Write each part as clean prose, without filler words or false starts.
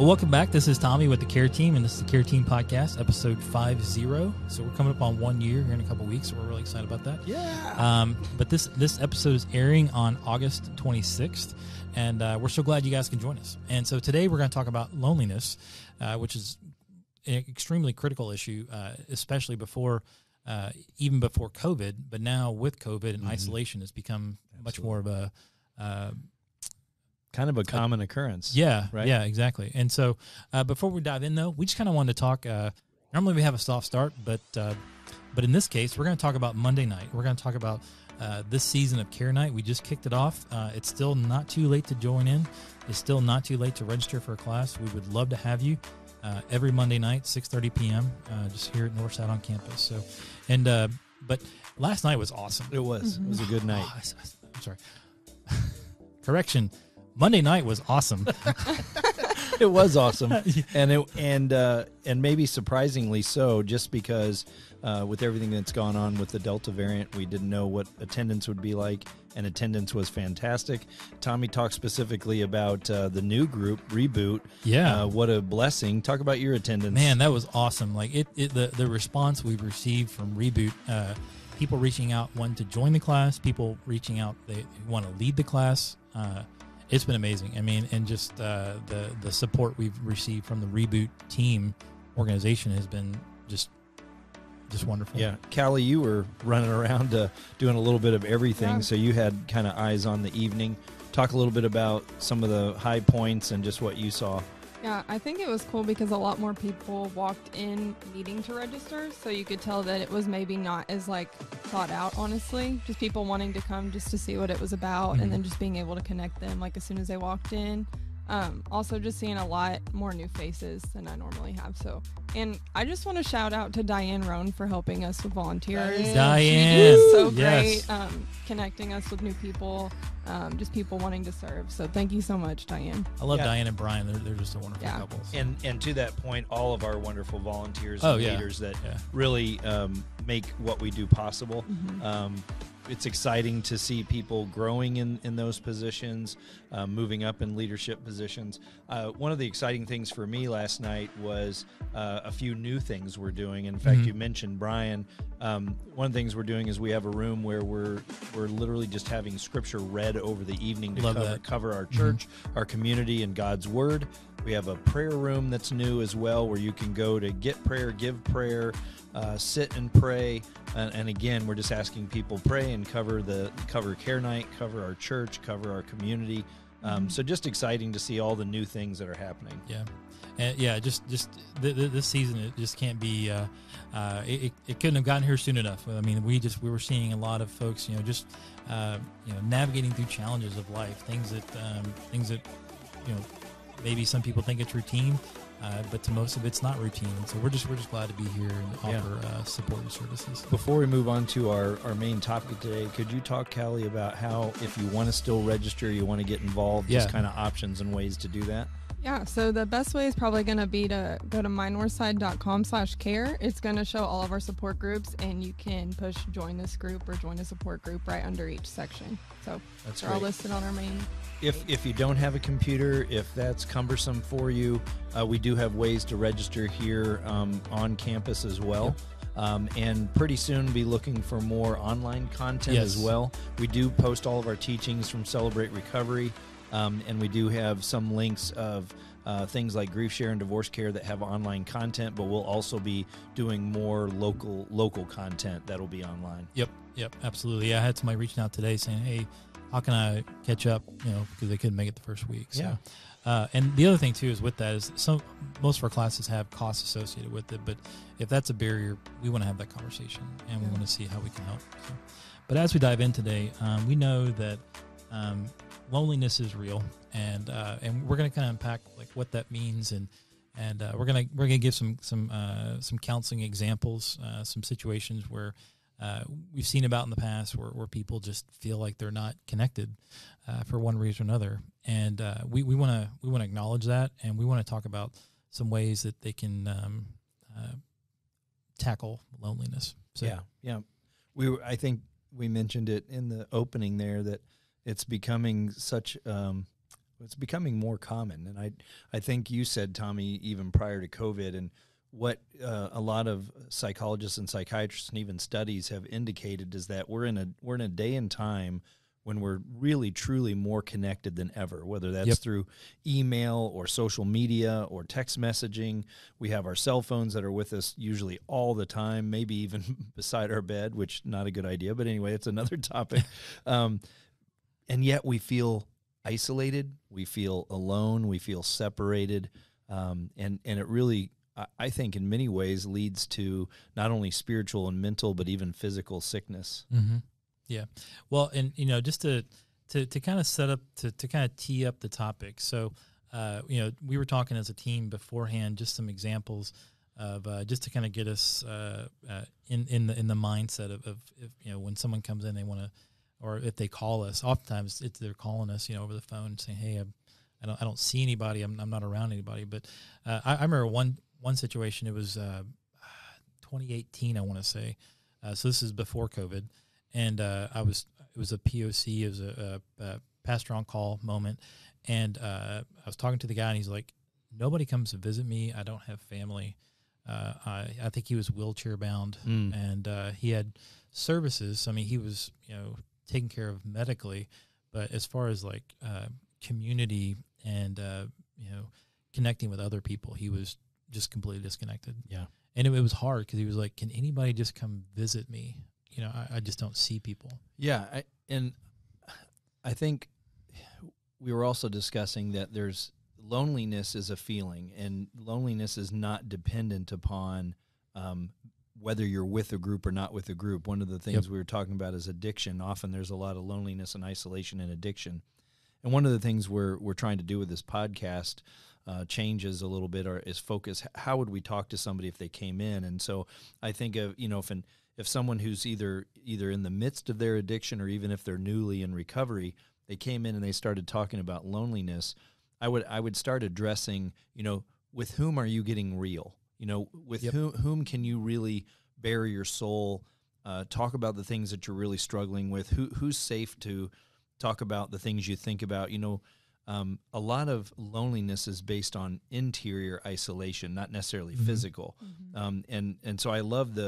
Well, welcome back. This is Tommy with the Care Team, and this is the Care Team Podcast, episode 50. So we're coming up on 1 year here in a couple of weeks, so we're really excited about that. Yeah. But this episode is airing on August 26th, and we're so glad you guys can join us. And so today we're going to talk about loneliness, which is an extremely critical issue, especially before even before COVID, but now with COVID and isolation, it's become much more of a kind of a common occurrence. Yeah, right? Yeah, exactly. And so before we dive in, though, we just kind of wanted to talk. Normally we have a soft start, but in this case, we're going to talk about Monday night. We're going to talk about this season of Care Night. We just kicked it off. It's still not too late to join in. It's still not too late to register for a class. We would love to have you every Monday night, 6:30 p.m., just here at Northside on campus. So, and but last night was awesome. It was. It was a good night. Oh, I'm sorry. Correction. Monday night was awesome. It was awesome, and it, and maybe surprisingly so, just because with everything that's gone on with the Delta variant, we didn't know what attendance would be like, and attendance was fantastic. Tommy talked specifically about the new group, Reboot. Yeah, what a blessing! Talk about your attendance, man. That was awesome. Like the response we've received from Reboot. People reaching out, wanting to join the class. People reaching out, they want to lead the class. It's been amazing. I mean, and just the support we've received from the Reboot team organization has been just wonderful. Yeah. Callie, you were running around doing a little bit of everything, so you had kind of eyes on the evening. Talk a little bit about some of the high points and just what you saw. Yeah, I think it was cool because a lot more people walked in needing to register, so you could tell that it was maybe not as, like, thought out, honestly. Just people wanting to come just to see what it was about, and then just being able to connect them, like, as soon as they walked in. Also, just seeing a lot more new faces than I normally have, so. And I just want to shout out to Diane Rohn for helping us with volunteers. Diane! She so great, connecting us with new people. Just people wanting to serve. So thank you so much, Diane. I love Diane and Brian. They're just a wonderful couple. So. And to that point, all of our wonderful volunteers and leaders that really make what we do possible. It's exciting to see people growing in those positions, moving up in leadership positions. One of the exciting things for me last night was a few new things we're doing. In fact, you mentioned Brian. One of the things we're doing is we have a room where we're literally just having scripture read over the evening to cover our church, our community, and God's word. We have a prayer room that's new as well, where you can go to get prayer, give prayer, sit and pray. And again, we're just asking people pray and cover Care Night, cover our church, cover our community. So just exciting to see all the new things that are happening. Yeah. And yeah, this season, it just can't be, it couldn't have gotten here soon enough. I mean, we were seeing a lot of folks, you know, just, navigating through challenges of life, things that, you know, maybe some people think it's routine, but to most of it's not routine. So we're just glad to be here and offer support and services. Before we move on to our main topic today, could you talk, Callie, about how if you want to still register, you want to get involved, just kind of options and ways to do that? Yeah, so the best way is probably going to be to go to MyNorthside.com/care. It's going to show all of our support groups, and you can push join this group or join a support group right under each section. So they're all listed on our main page. If you don't have a computer, if that's cumbersome for you, we do have ways to register here on campus as well. Yep. And pretty soon be looking for more online content as well. We do post all of our teachings from Celebrate Recovery. And we do have some links of things like GriefShare and DivorCare that have online content, but we'll also be doing more local content that'll be online. Yep, absolutely. I had somebody reaching out today saying, "Hey, how can I catch up?" You know, because they couldn't make it the first week. So. Yeah. And the other thing too is with that is most of our classes have costs associated with it, but if that's a barrier, we want to have that conversation and we want to see how we can help. So. But as we dive in today, we know that. Loneliness is real, and we're going to kind of unpack like what that means, and we're gonna give some counseling examples, some situations where we've seen about in the past where people just feel like they're not connected for one reason or another, and we want to acknowledge that, and we want to talk about some ways that they can tackle loneliness. So I think we mentioned it in the opening there that. It's becoming such It's becoming more common. And I think you said, Tommy, even prior to COVID, and what a lot of psychologists and psychiatrists and even studies have indicated is that we're in a day and time when we're really, truly more connected than ever, whether that's through email or social media or text messaging. We have our cell phones that are with us usually all the time, maybe even beside our bed, which not a good idea. But anyway, it's another topic. And yet we feel isolated. We feel alone. We feel separated. And it really, I think in many ways, leads to not only spiritual and mental, but even physical sickness. Mm-hmm. Yeah. Well, and, you know, just to kind of set up, to kind of tee up the topic. So, you know, we were talking as a team beforehand, just some examples of just to kind of get us in the mindset of if, you know, when someone comes in, they want to, or if they call us, oftentimes it's, they're calling us, you know, over the phone and saying, hey, I don't see anybody. I'm not around anybody. But I remember one situation, it was 2018, I want to say. So this is before COVID. And it was a POC, it was a pastor on call moment. And I was talking to the guy and he's like, nobody comes to visit me. I don't have family. I think he was wheelchair bound and he had services. I mean, he was, you know, taken care of medically, but as far as like community and, you know, connecting with other people, he was just completely disconnected. Yeah. And it was hard because he was like, can anybody just come visit me? You know, I just don't see people. Yeah. I think we were also discussing that there's loneliness is a feeling, and loneliness is not dependent upon whether you're with a group or not with a group. One of the things we were talking about is addiction. Often there's a lot of loneliness and isolation and addiction. And one of the things we're trying to do with this podcast changes a little bit is focus. How would we talk to somebody if they came in? And so I think of, you know, if someone who's either in the midst of their addiction or even if they're newly in recovery, they came in and they started talking about loneliness, I would start addressing, you know, with whom are you getting real? You know, with whom can you really bare your soul, talk about the things that you're really struggling with, who's safe to talk about the things you think about, you know. A lot of loneliness is based on interior isolation, not necessarily physical. Mm-hmm. And so I love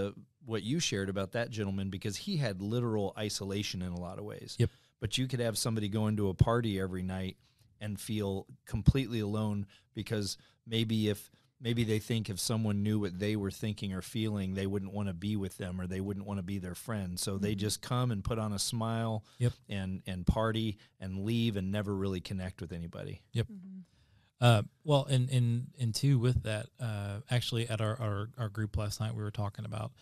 what you shared about that gentleman, because he had literal isolation in a lot of ways. Yep. But you could have somebody go into a party every night and feel completely alone, because maybe they think if someone knew what they were thinking or feeling, they wouldn't want to be with them or they wouldn't want to be their friend. So they just come and put on a smile and party and leave and never really connect with anybody. Yep. Mm-hmm. Well, and too with that, actually at our group last night, we were talking about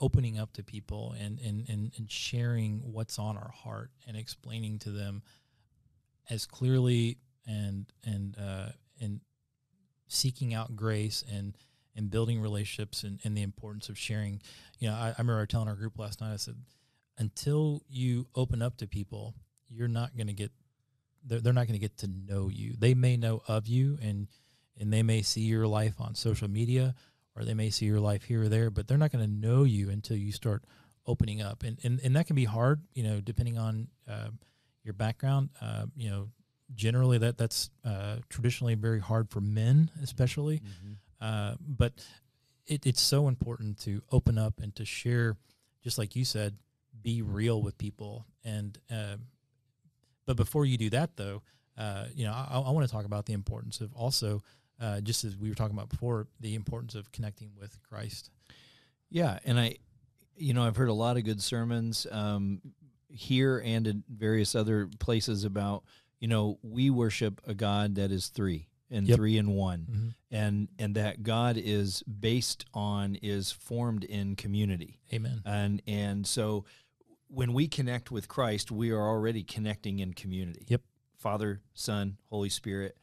opening up to people and sharing what's on our heart and explaining to them as clearly and seeking out grace and building relationships and the importance of sharing. You know, I remember telling our group last night, I said, until you open up to people, you're not going to get, they're not going to get to know you. They may know of you and they may see your life on social media, or they may see your life here or there, but they're not going to know you until you start opening up. And that can be hard, you know, depending on your background, you know. Generally, that's traditionally very hard for men, especially. Mm-hmm. But it's so important to open up and to share, just like you said, be real with people. And but before you do that, though, you know, I want to talk about the importance of also, just as we were talking about before, the importance of connecting with Christ. Yeah, and I've heard a lot of good sermons here and in various other places about, you know, we worship a God that is three and three in one. Mm-hmm. And that God is formed in community. Amen. And so when we connect with Christ, we are already connecting in community. Yep. Father, Son, Holy Spirit,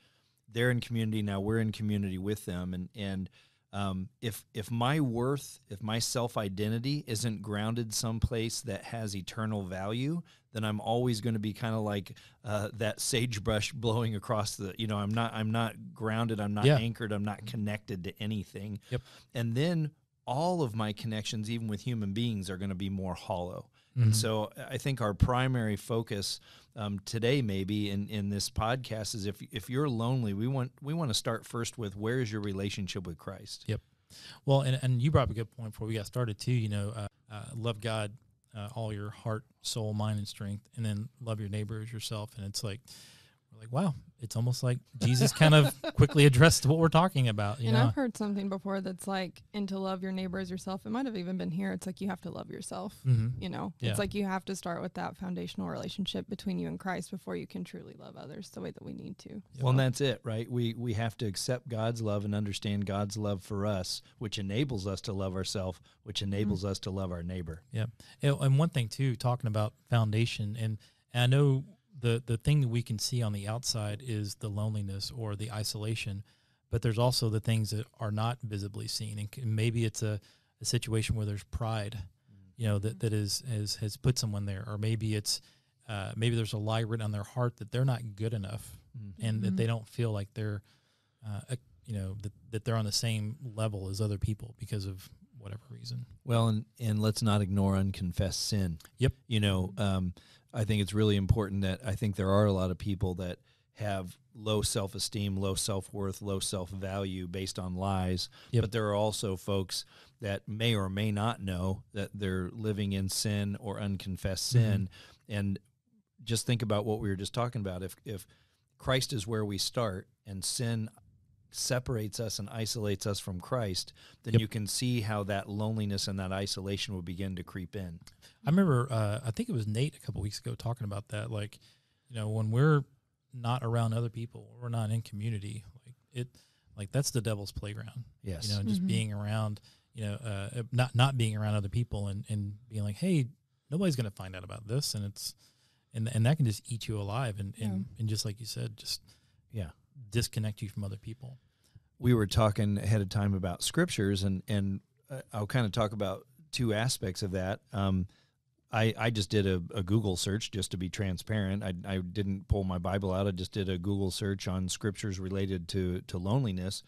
they're in community. Now we're in community with them. And if my worth, if my self-identity isn't grounded someplace that has eternal value, then I'm always going to be kind of like that sagebrush blowing across the, you know, I'm not grounded, I'm not anchored, I'm not connected to anything. Yep. And then all of my connections, even with human beings, are going to be more hollow. Mm-hmm. And so I think our primary focus today, maybe in this podcast, is if you're lonely, we want to start first with, where is your relationship with Christ? Yep. Well, and you brought up a good point before we got started too. You know, love God, all your heart, soul, mind, and strength, and then love your neighbor as yourself. And it's like, we're like, wow, it's almost like Jesus kind of quickly addressed what we're talking about. You know? I've heard something before that's like, and to love your neighbor as yourself. It might have even been here. It's like, you have to love yourself. Mm-hmm. You know, yeah. It's like you have to start with that foundational relationship between you and Christ before you can truly love others the way that we need to. Yeah. Well, and that's it, right? We have to accept God's love and understand God's love for us, which enables us to love ourselves, which enables mm-hmm. us to love our neighbor. Yeah. And one thing too, talking about foundation, and I know the thing that we can see on the outside is the loneliness or the isolation, but there's also the things that are not visibly seen. And maybe it's a situation where there's pride, you know, that has put someone there, or maybe it's, maybe there's a lie written on their heart that they're not good enough mm-hmm. and that they don't feel like they're, that they're on the same level as other people because of whatever reason. Well, and let's not ignore unconfessed sin. Yep. You know, I think it's really important that I think there are a lot of people that have low self-esteem, low self-worth, low self-value based on lies. Yep. But there are also folks that may or may not know that they're living in sin or unconfessed mm-hmm. sin. And just think about what we were just talking about. If Christ is where we start and sin separates us and isolates us from Christ, then yep. you can see how that loneliness and that isolation will begin to creep in. I remember, I think it was Nate a couple weeks ago talking about that. Like, you know, when we're not around other people, we're not in community, like that's the devil's playground. Yes. You know, and just mm-hmm. being around, you know, not being around other people and being like, hey, nobody's going to find out about this. And it's, and that can just eat you alive. And just like you said, just, yeah. disconnect you from other people. We were talking ahead of time about scriptures, and I'll kind of talk about two aspects of that. I just did a Google search just to be transparent. I didn't pull my Bible out. I just did a Google search on scriptures related to loneliness,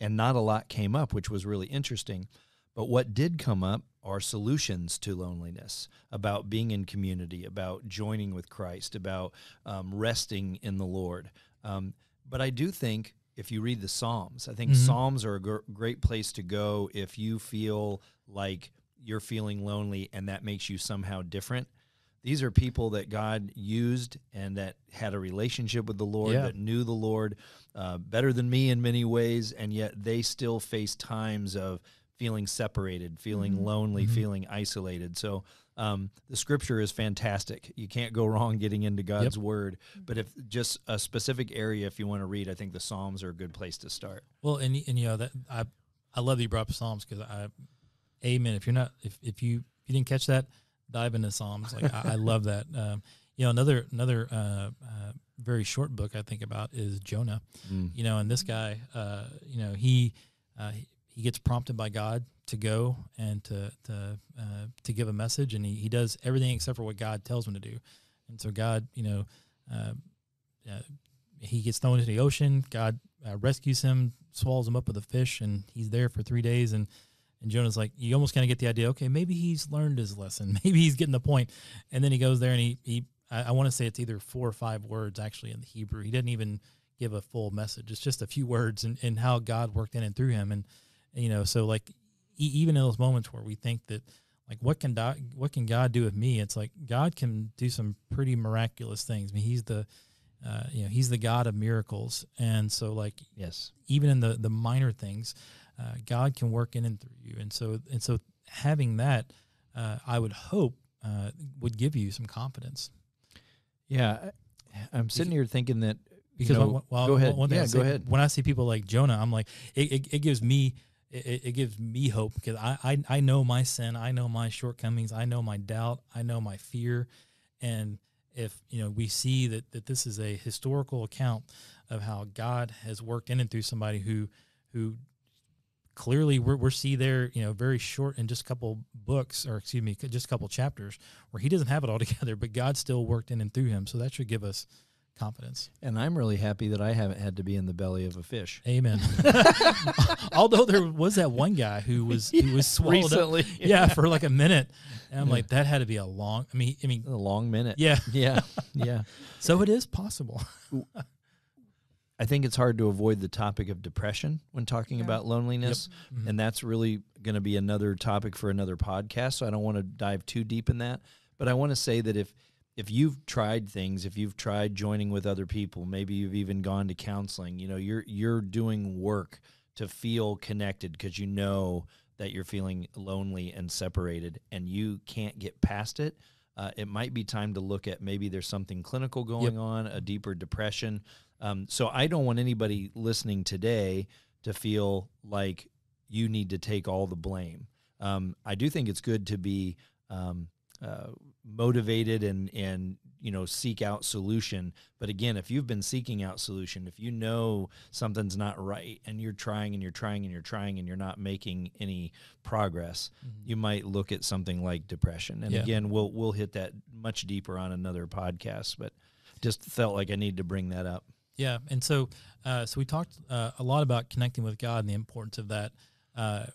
and not a lot came up, which was really interesting. But what did come up are solutions to loneliness, about being in community, about joining with Christ, about resting in the Lord. But I do think if you read the Psalms, I think mm-hmm. Psalms are a great place to go if you feel like you're feeling lonely and that makes you somehow different. These are people that God used and that had a relationship with the Lord, yeah. that knew the Lord better than me in many ways, and yet they still face times of feeling separated, feeling mm-hmm. lonely, mm-hmm. feeling isolated. So the scripture is fantastic. You can't go wrong getting into God's yep. word, but if just a specific area, if you want to read, I think the Psalms are a good place to start. Well, and you know, that I love that you brought up Psalms, because amen. If you're not, if you didn't catch that, dive into Psalms. Like I love that. You know, another very short book I think about is Jonah, you know, and this guy, you know, he gets prompted by God to go and to give a message, and he does everything except for what God tells him to do. And so God, you know, he gets thrown into the ocean. God rescues him, swallows him up with a fish, and he's there for 3 days. And Jonah's like, you almost kind of get the idea, okay, maybe he's learned his lesson. Maybe he's getting the point. And then he goes there, and I want to say it's either 4 or 5 words actually in the Hebrew. He didn't even give a full message. It's just a few words and how God worked in and through him. And, you know, so like, even in those moments where we think that, like, what can God do with me? It's like God can do some pretty miraculous things. I mean, he's the, you know, he's the God of miracles, and so like, yes, even in the minor things, God can work in and through you. And so having that, I would hope, would give you some confidence. Yeah, I'm sitting here thinking that because go ahead, go ahead. When I see people like Jonah, I'm like, it gives me. It gives me hope, because I know my sin, I know my shortcomings, I know my doubt, I know my fear. And if, you know, we see that this is a historical account of how God has worked in and through somebody who clearly we're see there, you know, very short in just a couple books, or excuse me, just a couple chapters, where he doesn't have it all together, but God still worked in and through him. So that should give us confidence. And I'm really happy that I haven't had to be in the belly of a fish. Amen. Although there was that one guy who was swallowed recently. Up, yeah, for like a minute. And I'm like, that had to be a long, I mean a long minute. Yeah. Yeah. Yeah. So it is possible. I think it's hard to avoid the topic of depression when talking about loneliness. Yep. Mm-hmm. And that's really going to be another topic for another podcast. So I don't want to dive too deep in that. But I want to say that if you've tried things, if you've tried joining with other people, maybe you've even gone to counseling, you know, you're doing work to feel connected because you know that you're feeling lonely and separated and you can't get past it. It might be time to look at maybe there's something clinical going on, a deeper depression. So I don't want anybody listening today to feel like you need to take all the blame. I do think it's good to be motivated and you know, seek out solution. But again, if you've been seeking out solution, if you know something's not right and you're trying and you're trying and you're trying and you're not making any progress, you might look at something like depression. And again, we'll hit that much deeper on another podcast, but just felt like I needed to bring that up. Yeah. And so, so we talked a lot about connecting with God and the importance of that,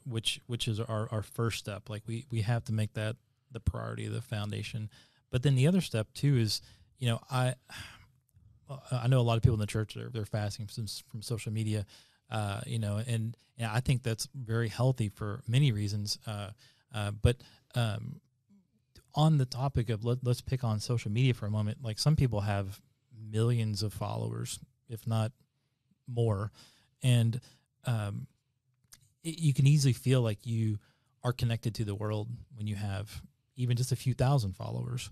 which is our first step. Like we have to make that the priority, the foundation. But then the other step too is, you know, I know a lot of people in the church, they're fasting from social media, you know, and I think that's very healthy for many reasons. But on the topic of let's pick on social media for a moment. Like some people have millions of followers, if not more. And you can easily feel like you are connected to the world when you have even just a few thousand followers,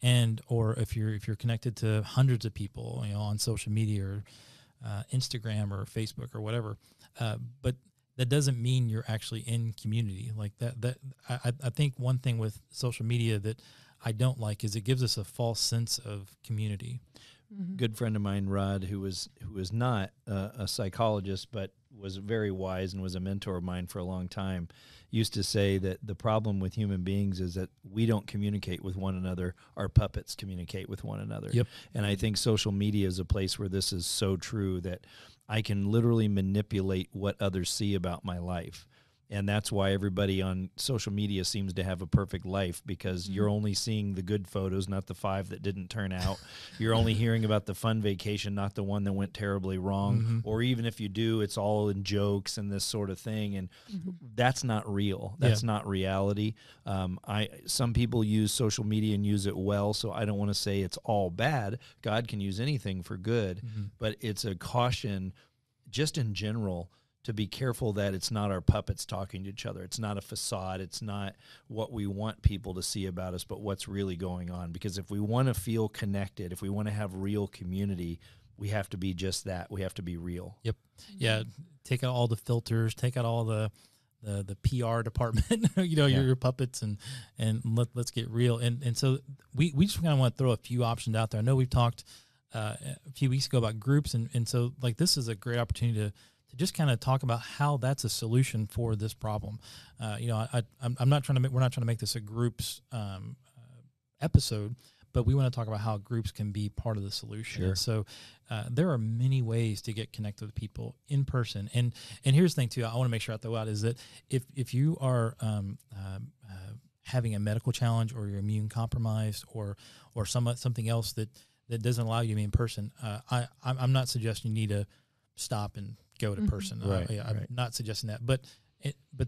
and or if you're connected to hundreds of people, you know, on social media or Instagram or Facebook or whatever. But that doesn't mean you're actually in community like that. I think one thing with social media that I don't like is it gives us a false sense of community. Mm-hmm. Good friend of mine, Rod, who is not a psychologist, but was very wise and was a mentor of mine for a long time, used to say that the problem with human beings is that we don't communicate with one another. Our puppets communicate with one another. Yep. And I think social media is a place where this is so true, that I can literally manipulate what others see about my life. And that's why everybody on social media seems to have a perfect life, because you're only seeing the good photos, not the five that didn't turn out. You're only hearing about the fun vacation, not the one that went terribly wrong. Mm-hmm. Or even if you do, it's all in jokes and this sort of thing. And that's not real. That's not reality. Some people use social media and use it well, so I don't want to say it's all bad. God can use anything for good. Mm-hmm. But it's a caution just in general to be careful that it's not our puppets talking to each other. It's not a facade. It's not what we want people to see about us, but what's really going on. Because if we want to feel connected, if we want to have real community, we have to be just that. We have to be real. Yep. Yeah. Take out all the filters, take out all the PR department, you know, your puppets, and let's get real. And so we just kind of want to throw a few options out there. I know we've talked a few weeks ago about groups. And so like, this is a great opportunity to just kind of talk about how that's a solution for this problem. You know, I'm not trying to make, we're not trying to make this a groups episode, but we want to talk about how groups can be part of the solution. Sure. So there are many ways to get connected with people in person. And here's the thing too, I want to make sure I throw out is that if you are having a medical challenge, or you're immune compromised, or something else that doesn't allow you to be in person, I'm not suggesting you need to stop and go to person. Right, I'm not suggesting that, but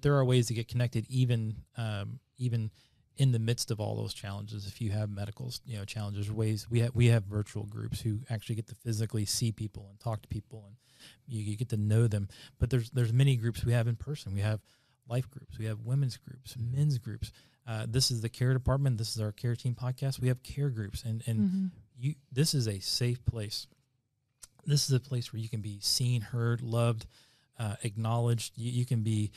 there are ways to get connected even in the midst of all those challenges. If you have medical, you know, challenges, ways we have virtual groups who actually get to physically see people and talk to people, and you get to know them. But there's many groups we have in person. We have life groups, we have women's groups, men's groups. This is the care department. This is our care team podcast. We have care groups, and this is a safe place. This is a place where you can be seen, heard, loved, acknowledged. You can be,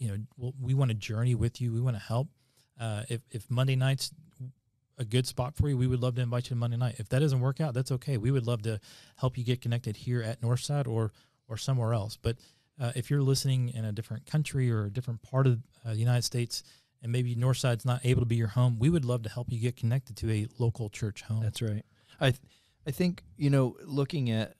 you know, we want to journey with you. We want to help. If Monday night's a good spot for you, we would love to invite you to Monday night. If that doesn't work out, that's okay. We would love to help you get connected here at Northside or somewhere else. But if you're listening in a different country or a different part of the United States, and maybe Northside's not able to be your home, we would love to help you get connected to a local church home. That's right. I think, you know, looking at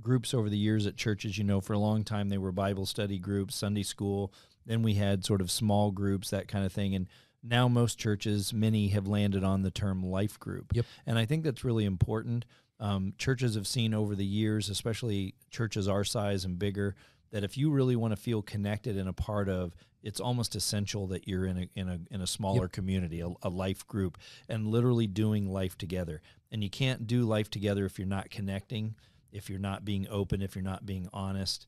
groups over the years at churches, you know, for a long time they were Bible study groups, Sunday school, then we had sort of small groups, that kind of thing. And now most churches, many have landed on the term life group. Yep. And I think that's really important. Churches have seen over the years, especially churches our size and bigger, that if you really want to feel connected and a part of, it's almost essential that you're in a smaller yep. community, a life group, and literally doing life together. And you can't do life together if you're not connecting, if you're not being open, if you're not being honest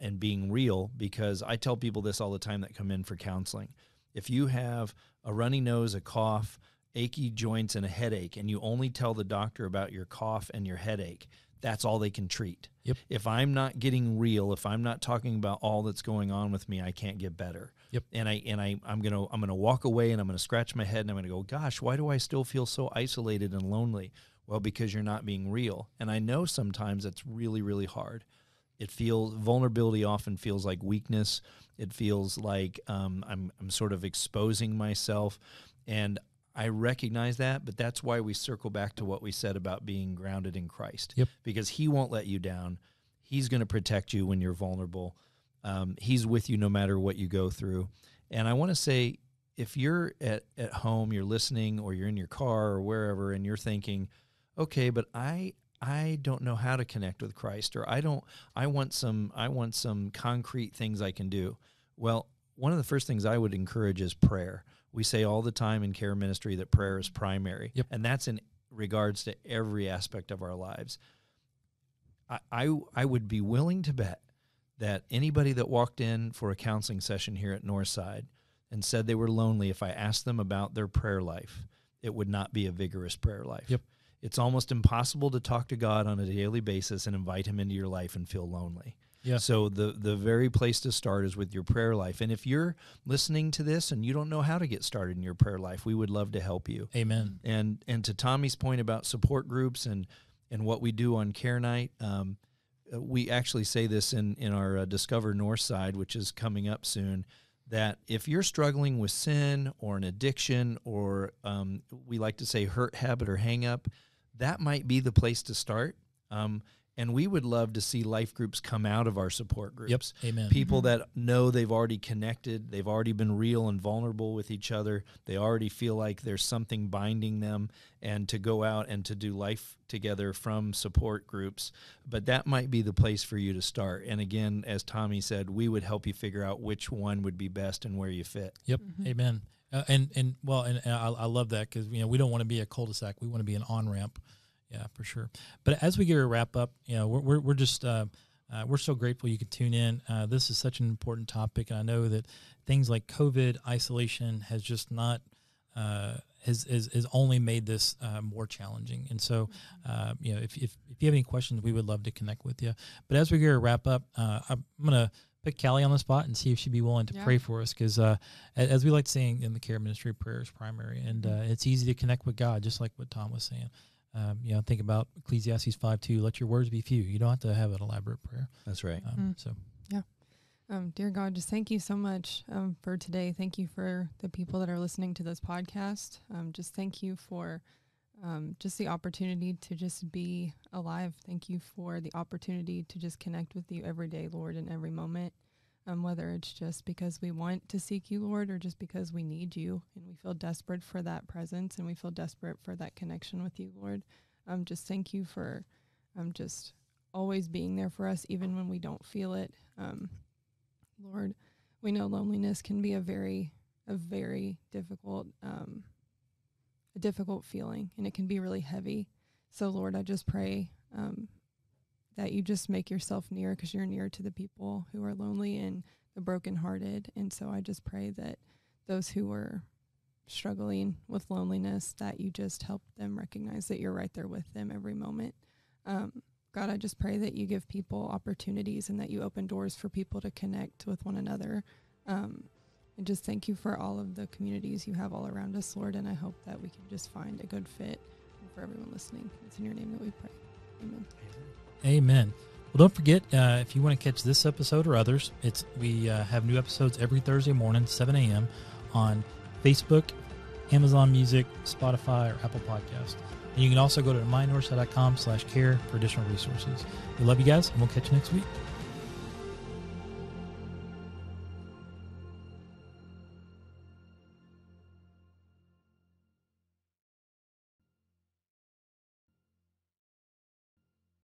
and being real, because I tell people this all the time that come in for counseling. If you have a runny nose, a cough, achy joints, and a headache, and you only tell the doctor about your cough and your headache, that's all they can treat. Yep. If I'm not getting real, if I'm not talking about all that's going on with me, I can't get better. Yep. And I'm gonna walk away and I'm gonna scratch my head and I'm gonna go, gosh, why do I still feel so isolated and lonely? Well, because you're not being real. And I know sometimes that's really, really hard. It feels, vulnerability often feels like weakness. It feels like I'm sort of exposing myself, and I recognize that, but that's why we circle back to what we said about being grounded in Christ. Yep. Because He won't let you down. He's going to protect you when you're vulnerable. He's with you no matter what you go through. And I want to say, if you're at home, you're listening, or you're in your car or wherever, and you're thinking, okay, but I don't know how to connect with Christ, or I want some concrete things I can do. Well, one of the first things I would encourage is prayer. We say all the time in care ministry that prayer is primary, yep. and that's in regards to every aspect of our lives. I would be willing to bet that anybody that walked in for a counseling session here at Northside and said they were lonely, if I asked them about their prayer life, it would not be a vigorous prayer life. Yep. It's almost impossible to talk to God on a daily basis and invite Him into your life and feel lonely. Yeah. So the very place to start is with your prayer life. And if you're listening to this and you don't know how to get started in your prayer life, we would love to help you. Amen. And to Tommy's point about support groups and what we do on care night, we actually say this in our Discover Northside, which is coming up soon, that if you're struggling with sin or an addiction or we like to say hurt, habit, or hang up, that might be the place to start. And we would love to see life groups come out of our support groups. Yep. Amen. People mm-hmm. that know they've already connected, they've already been real and vulnerable with each other, they already feel like there's something binding them, and to go out and to do life together from support groups. But that might be the place for you to start. And again, as Tommy said, we would help you figure out which one would be best and where you fit. Yep. Mm-hmm. Amen. I love that, because you know, we don't want to be a cul-de-sac. We want to be an on-ramp. Yeah, for sure. But as we get to wrap up, you know, we're just we're so grateful you could tune in. This is such an important topic, and I know that things like COVID, isolation has just not has only made this more challenging. And so, you know, if you have any questions, we would love to connect with you. But as we get to wrap up, I'm gonna put Callie on the spot and see if she'd be willing to pray for us, because as we like to say in the care ministry, prayer is primary, and it's easy to connect with God, just like what Tom was saying. You know, think about Ecclesiastes 5:2. Let your words be few. You don't have to have an elaborate prayer. That's right. Dear God, just thank you so much for today. Thank you for the people that are listening to this podcast. Just thank you for just the opportunity to just be alive. Thank you for the opportunity to just connect with you every day, Lord, in every moment. Whether it's just because we want to seek you, Lord, or just because we need you and we feel desperate for that presence and we feel desperate for that connection with you, Lord. Just thank you for just always being there for us, even when we don't feel it. Lord, we know loneliness can be a very difficult, difficult feeling, and it can be really heavy. So, Lord, I just pray that you just make yourself near, because you're near to the people who are lonely and the brokenhearted. And so I just pray that those who are struggling with loneliness, that you just help them recognize that you're right there with them every moment. God, I just pray that you give people opportunities and that you open doors for people to connect with one another. And just thank you for all of the communities you have all around us, Lord. And I hope that we can just find a good fit for everyone listening. It's in your name that we pray. Amen. Amen. Well, don't forget, if you want to catch this episode or others, we have new episodes every Thursday morning, 7 a.m. on Facebook, Amazon Music, Spotify, or Apple Podcasts. And you can also go to MyNorthside.com/care for additional resources. We love you guys, and we'll catch you next week.